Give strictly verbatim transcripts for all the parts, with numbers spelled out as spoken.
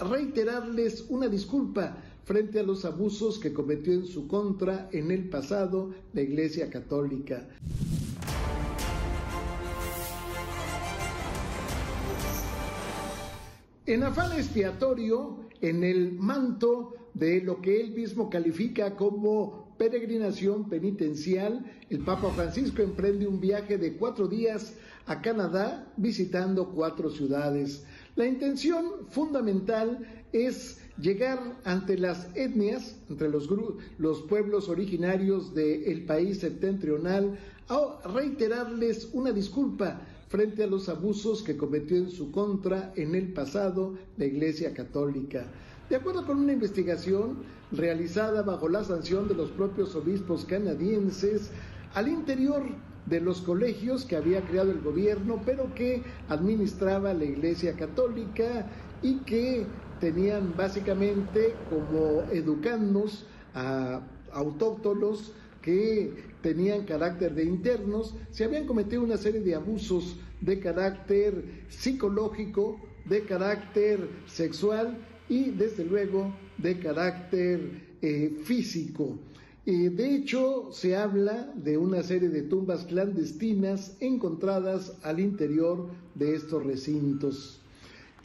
reiterarles una disculpa frente a los abusos que cometió en su contra en el pasado la Iglesia Católica. En afán expiatorio, en el manto de lo que él mismo califica como peregrinación penitencial, el Papa Francisco emprende un viaje de cuatro días a Canadá, visitando cuatro ciudades. La intención fundamental es llegar ante las etnias, entre los, los pueblos originarios del país septentrional, a reiterarles una disculpa frente a los abusos que cometió en su contra en el pasado la Iglesia Católica. De acuerdo con una investigación realizada bajo la sanción de los propios obispos canadienses al interior de los colegios que había creado el gobierno, pero que administraba la Iglesia Católica y que tenían básicamente como educandos a autóctonos que tenían carácter de internos, se habían cometido una serie de abusos de carácter psicológico, de carácter sexual y desde luego de carácter eh, físico. Eh, de hecho, se habla de una serie de tumbas clandestinas encontradas al interior de estos recintos.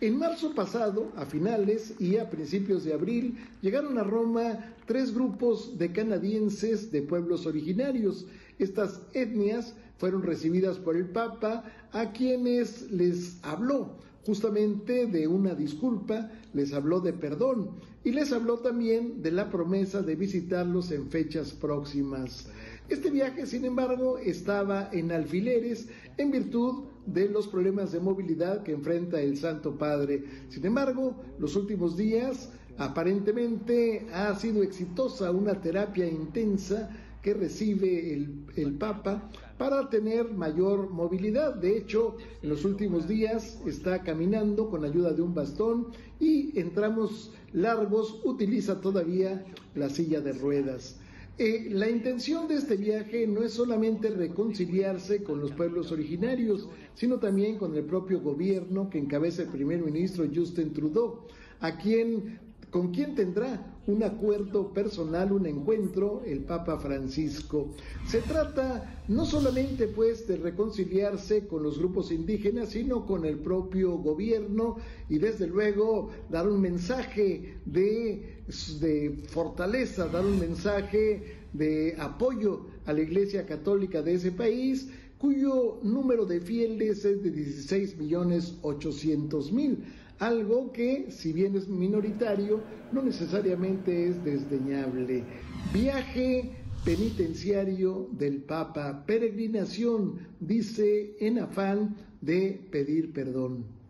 En marzo pasado, a finales y a principios de abril, llegaron a Roma tres grupos de canadienses de pueblos originarios. Estas etnias fueron recibidas por el Papa, a quienes les habló justamente de una disculpa, les habló de perdón y les habló también de la promesa de visitarlos en fechas próximas. Este viaje, sin embargo, estaba en alfileres en virtud de los problemas de movilidad que enfrenta el Santo Padre. Sin embargo, los últimos días aparentemente ha sido exitosa una terapia intensa que recibe el, el Papa para tener mayor movilidad. De hecho, en los últimos días está caminando con ayuda de un bastón y en tramos largos utiliza todavía la silla de ruedas. Eh, la intención de este viaje no es solamente reconciliarse con los pueblos originarios, sino también con el propio gobierno que encabeza el primer ministro Justin Trudeau, a quien, con quien tendrá un acuerdo personal, un encuentro, el Papa Francisco. Se trata no solamente pues de reconciliarse con los grupos indígenas, sino con el propio gobierno y desde luego dar un mensaje de de fortaleza, dar un mensaje de apoyo a la Iglesia Católica de ese país, cuyo número de fieles es de dieciséis millones ochocientos mil, algo que, si bien es minoritario, no necesariamente es desdeñable. Viaje penitenciario del Papa, peregrinación, dice, en afán de pedir perdón.